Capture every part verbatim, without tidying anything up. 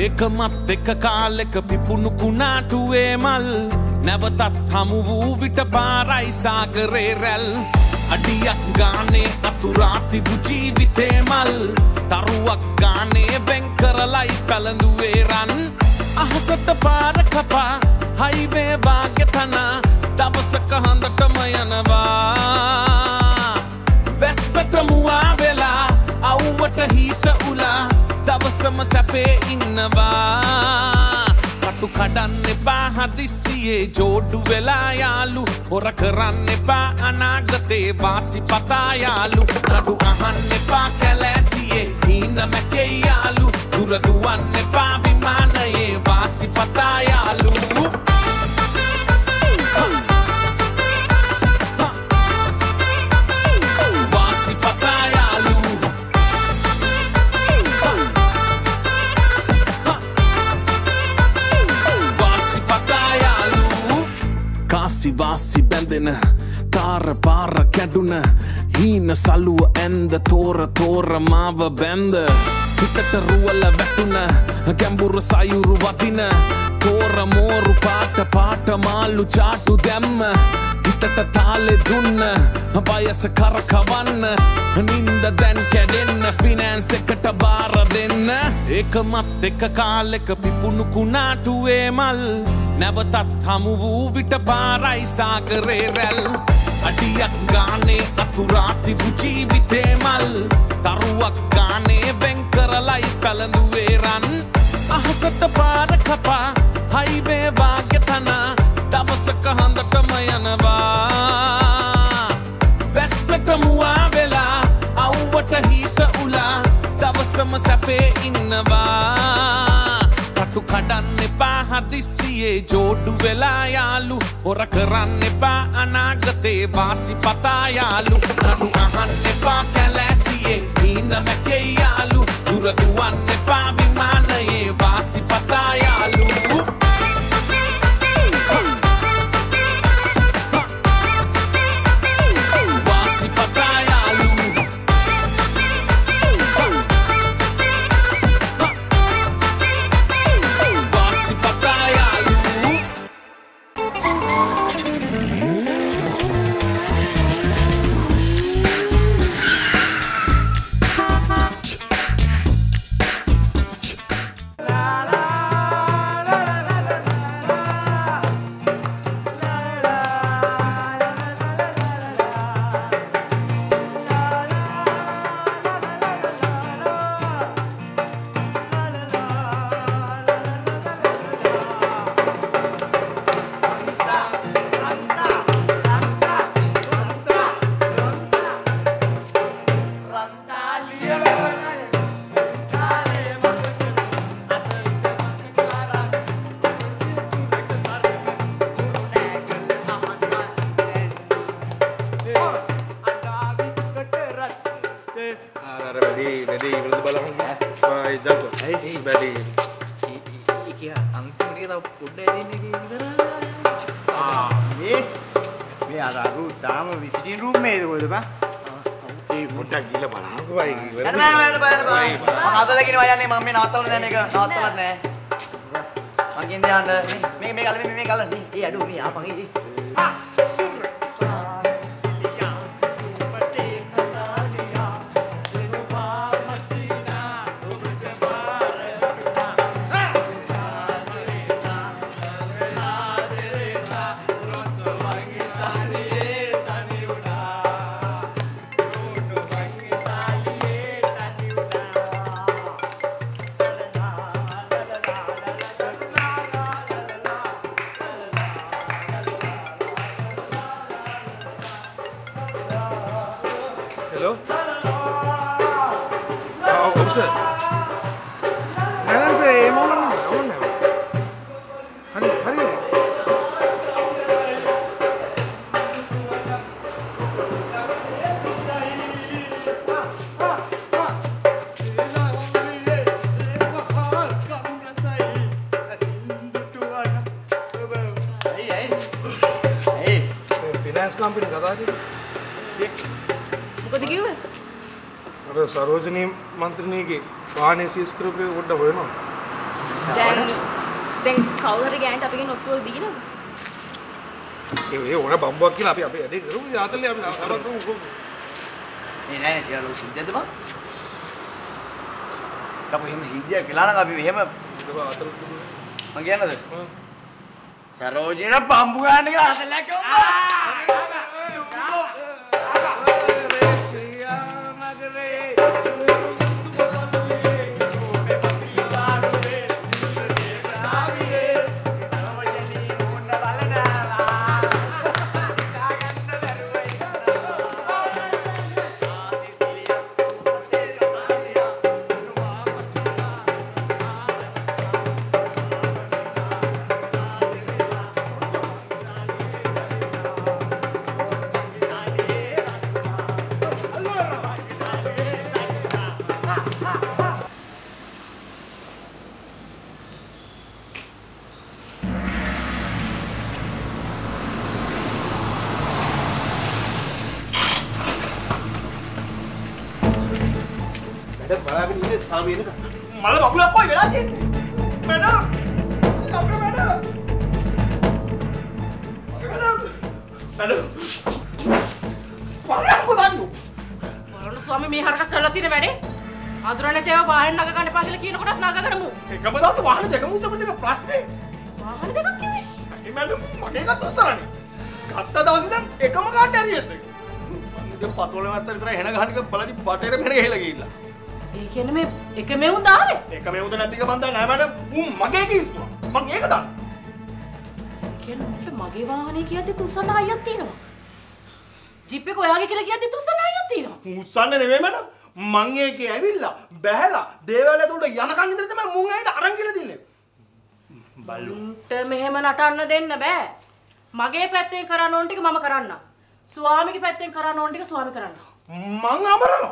ඒකමත් එක කාලෙක පිපුණුකුණා ටුවේමල් නැවතත් හමු වූ විට පාරයි සාගරේ රැල් අඩියක් ගානේ අතුරා තිබු ජීවිතේ මල් තරුවක් ගානේ වෙන් කරලයි පැලඳුවේ රන් අහසට පාර කපා හයිවේ වාගේ තන දවසක හඳටම යනවා වැස්සට මුවා වෙලා අවුවට හිත උලා දවසම සැපේ ඉන්නවා කටු කඩන්න එපා හදිස්සියේ ජෝඩු වෙලා යාළු හොර කරන්න එපා අනාගතේ වාසි පතා යාළු රඩු අහන්න එපා කැලෑසියේ හීන මැකේ යාළු දුර දුවන්න එපා විමානයේ වාසි පතා යාළු Kasi vasi bendena, tara para kaduna, hina salua enda, tora tora mava benda. Hitata ruala betuna, gambura sayuru vatina, tora moru pata pata malu chatu demma. Hitata tale dunna, bayasa karakavanna, ninda den kedinna, finance katabara denna. Ekamat eka kaleka pipunu kunatu emal. නැවතත් හමු වූ විට පාරයි සාගරේ රැල් අඩියක් ගානේ අතුරා තිබු ජීවිතේ මල් තරුවක් ගානේ වෙන් කරලයි පැලඳුවේ රන් අහසට පාර කපා හයිවේ වාගේ තන දවසක හඳටම යනවා වැස්සට මුවා වෙලා අවුවට හිත උලා දවසම සැපේ ඉන්නවා කටු කඩන්න එපා හදිස්සියේ ජෝඩු වෙලා යාළු හොර කරන්න එපා අනාගතේ වාසි පතා යාළු රඩු අහන්න එපා කැලෑසියේ හීන මැකේ යාළු දුර දුවන්න එපා විමානයේ වාසි පතා යාළු Sarojini Mantrani ke bahane six crore would have been. දැන් දැන් කවුරු හරි ගෑනට අපි ගෙන් ඔත්තුවක් දීලා ඒ ඒ ඕන බම්බුවක් කියලා අපි අපේ වැඩේ කරමු යාතලේ අපි අරන් කරමු මේ නෑ නෑ කියලා ලොකු සිද්ධියද බං ලොකු හිම සිද්ධිය කියලා නම් අපි මෙහෙම මං කියන්නද සරෝජින බම්බු ගන්න කියලා අතලක් කරමු malah bagus aku ya lagi, mana, apa mana, mana, mana, mana aku tanya, kalau suami mihar tak kalah tiada mana, adurannya tiada bahan naga kan depan sila kini aku nak naga kan mu, kamu dah tu bahan jaga mu cuma jaga plastik, bahan jaga kini, ini mana, mana kan tu sahaja, kata dah sih nang, ekam kan dari itu, dia patulnya macam ni, hena kan kita balaji bateri mana yang lagi hilang. एक है ना मैं एक में उन दाने एक में उन दाने तीन का बंदा ना मैडम वो मगे की इसको मगे का दान क्या ना फिर मगे वहाँ नहीं किया थी तूसा ना आया थी ना जीपे को आगे के लिए किया थी तूसा ना आया थी ना तूसा ने नहीं मैडम मगे के अविला बहला देवाला तो उड़ा याना कांगी दर्द में मुँह नहीं लारंग के लिए बालू टे मेहमान अटाना देन बे मगे पैते कराना उन्हें के मामा कराना स्वामी के पैते कराना उन्हें के स्वामी कराना माँग आमरण हो,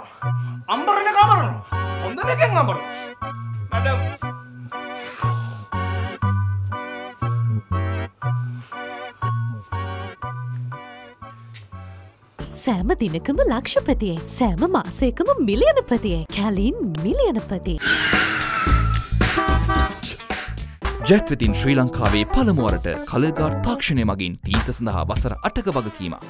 आमरण ने कामरण हो, उन्हें भी क्या कामरण? मैडम, सैम दिन कम लाख पति है, सैम मासे कम मिलियन पति है, कैलिन मिलियन पति। ජැට් විතින් ශ්‍රී ලංකාවේ පළමු වරට කලර්ගාඩ් තාක්ෂණය මගින් තීන්ත සඳහා වසර අටක වගකීමක්.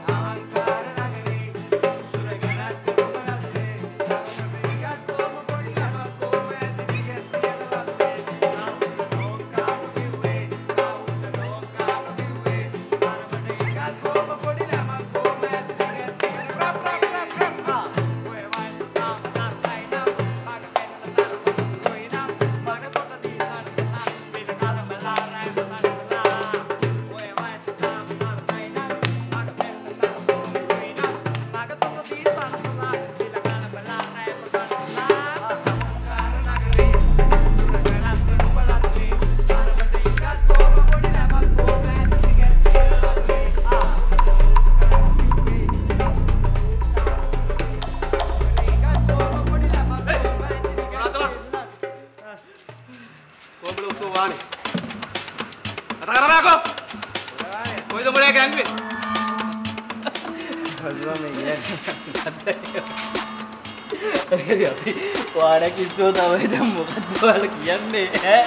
तो तब है जब मुकद्दर वाला किया नहीं है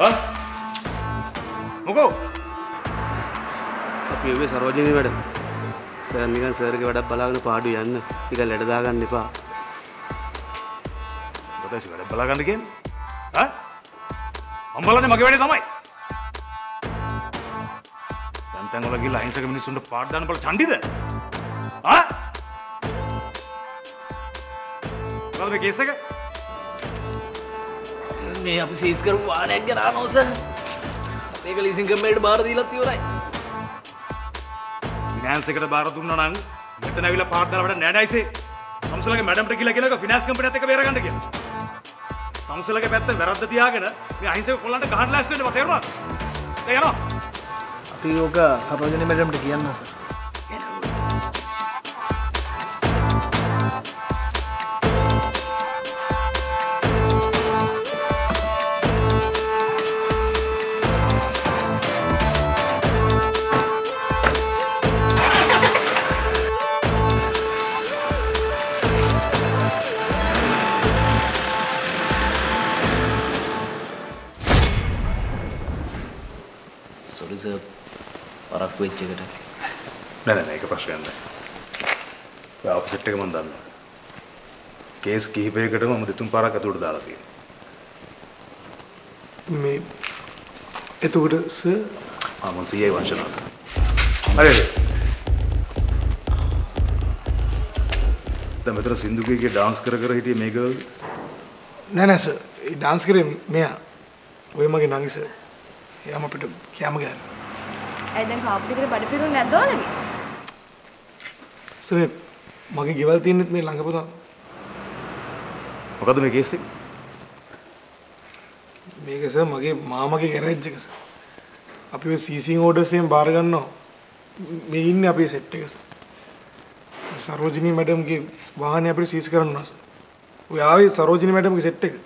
हाँ? मुको? अब ये भी सरोजनी बैठे। सर निकाल सर के बड़ा पलाग ने पहाड़ी यान ने निकाल लेट दागन निपा। बताइए सर पलाग ने किन? हाँ? हम बाला ने मगे बैठे तमाई। तंतंगोला की लाइन से कमीनी सुन्दर पार्ट दान पर छांटी दे। हाँ? बाल में कैसे का? मैं अब सीज़ कर वाले एक जरा नो सर तेरे लीजिंग कमेंट बाहर दी लगती हो रही फिनांस से कर बाहर तुम ना नांग मैं तो नवीला पार्टनर वाला नया ऐसे हम से लगे मैडम टकी लगे लगा फिनांस कंपनी आते कभी ऐसा करने के हम से लगे पैसे वैराग्य दिया आगे ना मैं आहिंसे को कोलान टक हार्ड लास्ट में बताएँ ना क्या ना अभी योगा सातवाजने मैडम टकी आना सर कुछ जगह नहीं नहीं नहीं क्या प्रश्न है तो आप सेट्टे का मंदान है केस की पे कटवा मुझे तुम पारा का दूर दाल दिए मैं इतने से आम सीए वांचना था अरे तो मैं तेरा सिंधु के के डांस कर कर रही थी मेगल नहीं नहीं सर डांस करे मैं वही मगे नांगी सर यहाँ मैं पिटू क्या मगे ऐडन खापड़ी के बड़े पिरों ने दो लगी। सर मगे गिवाल तीन इतने लंगे पड़ा। मगर तो मैं कैसे? मैं कैसे मगे मामा के घर आये जगह से। आप ये सीसिंग ऑर्डर से हम बार करना। मैं इन्ने आप ये सेट जगह से। सरोजिनी मैडम के वहाँ ने आप ये सीस करना सर। वो यार सरोजिनी मैडम के सेट जगह।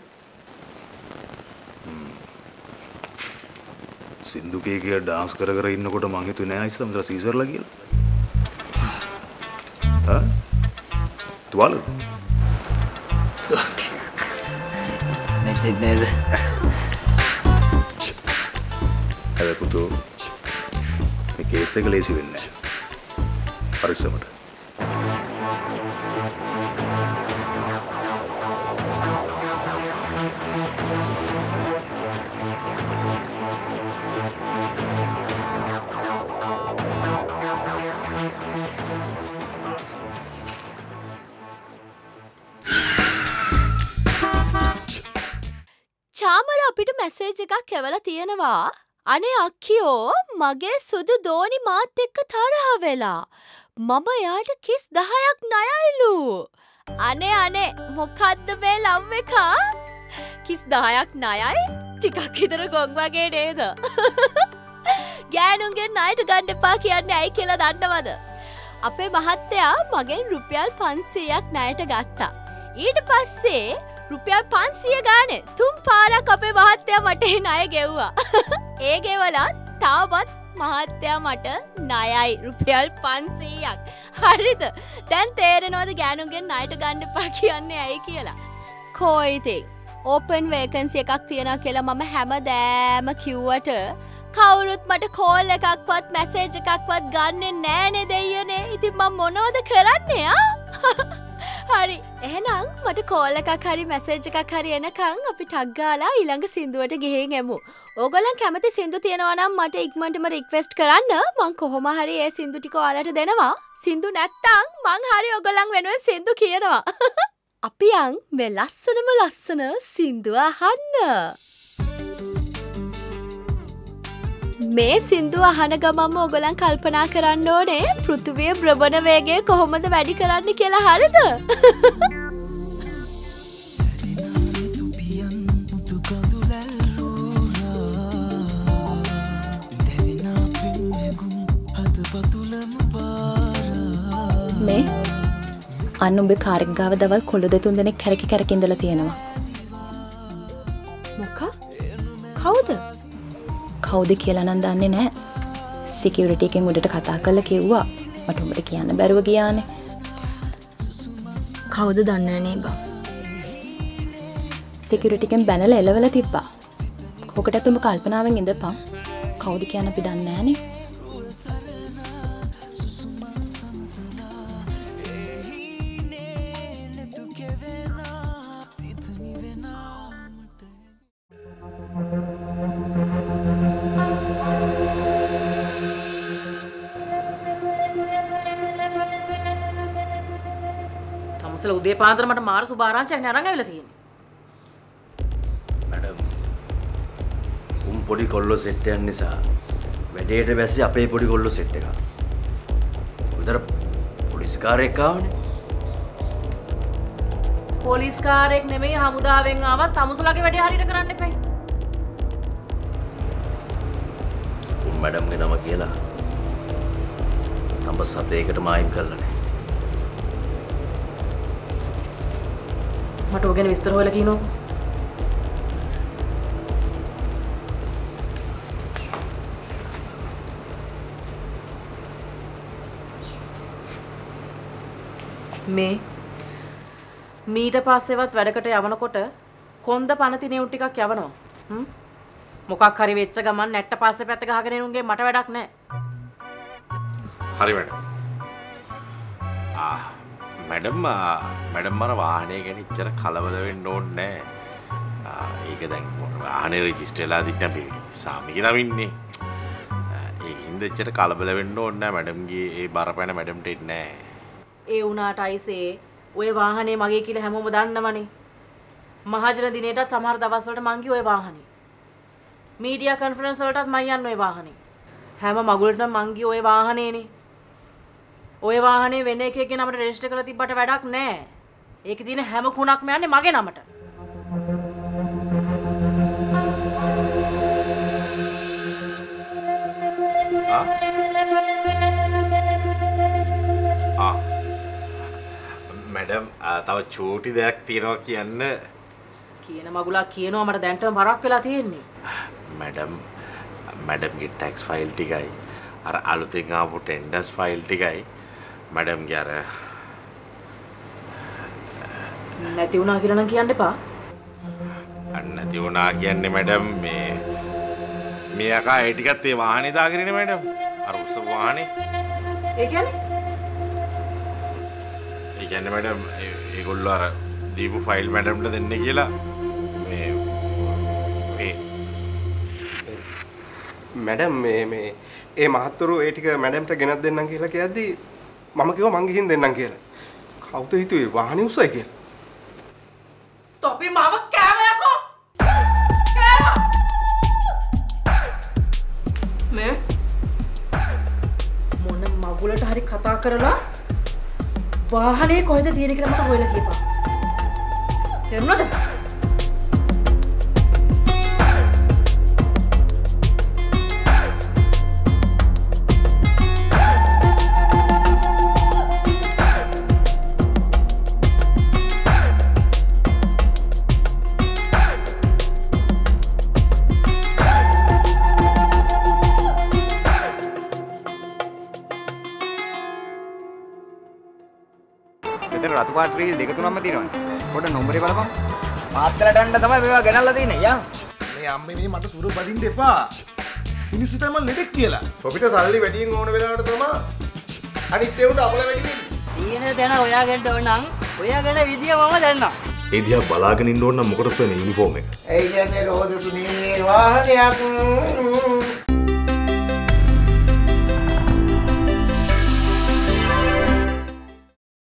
सिंधु के क्या डांस कर कर इन्हों को तो मांगे तूने ऐसे तो हम जरा सीज़र लगी है, हाँ? तू वाला? तो ठीक, नहीं नहीं ऐसे, अरे कुतो, मैं कैसे कलेसी बनने, परिश्रम कर केवल तीयनवा अने अखियो मगे सुधु दोनी मात एक्क तरह वेला मम याट किस දහයක් නයයිලු अने अने මොකද්ද මේ ලව් එක किस දහයක් නයයි ටිකක් විතර ගොන් වගේ නේද ගෑනුන්ගෙන් ණයට ගන්න එපා කියන්නේ ඇයි කියලා දන්නවද අපේ මහත්තයා මගෙන් රුපියල් පන්සීයක් ණයට ගත්තා ඊට පස්සේ रुपया पांच सीए गाने तुम पारा कपे महात्या मटे नाये गेहुआ एक वाला तावत महात्या मटे नायाई रुपया पांच सीए हरित तन तेरे नौ द गानों के नाइट गाने पाकी अन्य आई किया कोई थे ओपन वैकेंसी एकाक्तिया ना केला मम्मा हैमर दैम क्यूअट काउरुत मटे कॉल एकाक्वत मैसेज एकाक्वत गाने नैने देयो ने इति मम्मा नौ द खराने आ හරි එහෙනම් මට කෝල් එකක් හරි මැසේජ් එකක් හරි එනකන් අපි ටග් ගාලා ඊළඟ සින්දුවට ගෙහෙන් යමු. ඕගොල්ලන් කැමති සින්දු තියෙනවා නම් මට ඉක්මනටම රික්වෙස්ට් කරන්න. මං කොහොම හරි ඒ සින්දු ටික ඔයාලට දෙනවා. සින්දු නැත්තම් මං හරි ඕගොල්ලන් වෙනුවෙන් සින්දු කියනවා. අපි යන් මේ ලස්සනම ලස්සන සින්දුව අහන්න. මේ සින්දුව අහන ගමන්ම ඔයගලන් කල්පනා කරන්න ඕනේ පෘථිවිය භ්‍රමණ වේගය කොහොමද වැඩි කරන්න කියලා හරිද? මේ අන්න උඹේ කාර් එක ගාව දවල් කොළු දෙතුන් දෙනෙක් කැරකි කැරකි ඉඳලා තියෙනවා. මොකක්? කවුද? කවුද කියලා නම් දන්නේ නැහැ. සිකියුරිටි එකෙන් උඩට කතා කරලා කිව්වා මට උඹට කියන්න බැරුව ගියානේ. කවුද දන්නේ නැහැ නේ බා. සිකියුරිටි එකෙන් බැනලා එලවලා තිබ්බා. ඔකට තුඹ කල්පනාවෙන් ඉඳපන්. කවුද කියන අපි දන්නේ නැහනේ. සල උදේ පාන්දර මට මාර සුබ ආරංචියක් නේ අරන් ආවිලා තියෙන්නේ. මැඩම්, උන් පොඩි කොල්ලෝ සෙට් එකක් නිසා වැඩේට බැස්සේ අපේ පොඩි කොල්ලෝ සෙට් එකක්. උදේට පොලිස් කාර්යයක් ආවනේ. පොලිස් කාර්යයක් නෙමෙයි හමුදාවෙන් ආවත් අමුසලගේ වැඩේ හරියට කරන්න එපයි. උන් මැඩම්ගේ නම කියලා තඹ සතේකට මායිම් කළා. මට ඔය ගැන විස්තර හොයලා කියනෝ. මේ මීට පස්සෙවත් වැඩකට යවනකොට කොන්ද පණ තිනේවු ටිකක් යවනවා. හ්ම් මොකක් හරි වෙච්ච ගමන් නැට්ට පස්සේ පැත්ත ගහගෙන එනුන්ගේ මට වැඩක් නැහැ. හරි වැඩ. ආ මැඩම් මැඩම් මර වාහනේ ගැන ඉච්චර කලබල වෙන්න ඕනේ නෑ. ඒක දැන් වාහනේ රෙජිස්ටර් වෙලා තින්න අපි සාමි නම් ඉන්නේ. ඒක හින්දා ඉච්චර කලබල වෙන්න ඕනේ නෑ මැඩම්ගේ ඒ බරපැන මැඩම්ට ඉන්නේ නෑ. ඒ වුණාට අයිසේ ඔය වාහනේ මගේ කියලා හැමෝම දන්නවනේ. මහජන දිනේටත් සමහර දවස් වලට මං ගිය ඔය වාහනේ. මීඩියා කොන්ෆරන්ස් වලටත් මං යන්නේ ඔය වාහනේ. හැම මගුලටම මං ගිය ඔය වාහනේනේ. ඔය වාහනේ වෙන එකකේ නමට රෙජිස්ටර් කරලා තිබ්බට වැඩක් නැහැ. ඒකේ තියෙන හැම කුණක්ම යන්නේ මගේ නමට. ආ ආ මැඩම් තව චූටි දෙයක් තියනවා කියන්න. කියන මගුලක් කියනවා මට දැන්ටම බරක් වෙලා තියෙන්නේ. මැඩම් මැඩම්ගේ ටැක්ස් ෆයිල් ටිකයි අර අලුතෙන් ආපු ටෙන්ඩර්ස් ෆයිල් ටිකයි මැඩම් ගේ අර නැති වුණා කියලා නම් කියන්න එපා. අන්න නැති වුණා කියන්නේ මැඩම් මේ මේ අකා ඒ ටිකත් ඒ වාහනේ දාගෙන ඉන්නේ මැඩම්. අර උස වාහනේ. ඒ කියන්නේ? ඒ කියන්නේ මැඩම් ඒගොල්ලෝ අර දීපු ෆයිල් මැඩම්ට දෙන්න කියලා මේ මේ මැඩම් මේ මේ ඒ මහත්තුරු ඒ ටික මැඩම්ට ගෙනත් දෙන්නම් කියලා කියද්දී මම කිව්වා මං ගිහින් දෙන්නම් කියලා. කවුද හිතුවේ වාහනේ උසයි කියලා? තොපි මාව කෑවයකෝ. කෑවා. මේ මොන මගුලට හරි කතා කරලා වාහනේ කොහෙද තියෙන්නේ කියලා මට හොයලා කියපන්. තේරුණාද? පාත්‍රයේ දෙක තුනක්ම තියෙනවා. පොඩ නම්බරේ බලපන්. පාත්‍රයට යන්න තමයි මේවා ගණන්ලා තියෙන්නේ යා. මේ අම්මේ මේ මට සුරු බදින්න එපා. මිනිස්සු තමයි ලෙඩෙක් කියලා. ඔබට සල්ලි වැඩියෙන් ඕන වෙලාවට තමයි අනිත් ඒවට අපල වැඩි වෙන්නේ. දින දන ඔයාගෙන් ඕනනම් ඔයාගෙන විදිය මම දන්නවා. ඒ දිහා බලාගෙන ඉන්න ඕන නම් මොකටද මේ යුනිෆෝම් එක? ඒ කියන්නේ රෝද තුනේ වාහනයක්.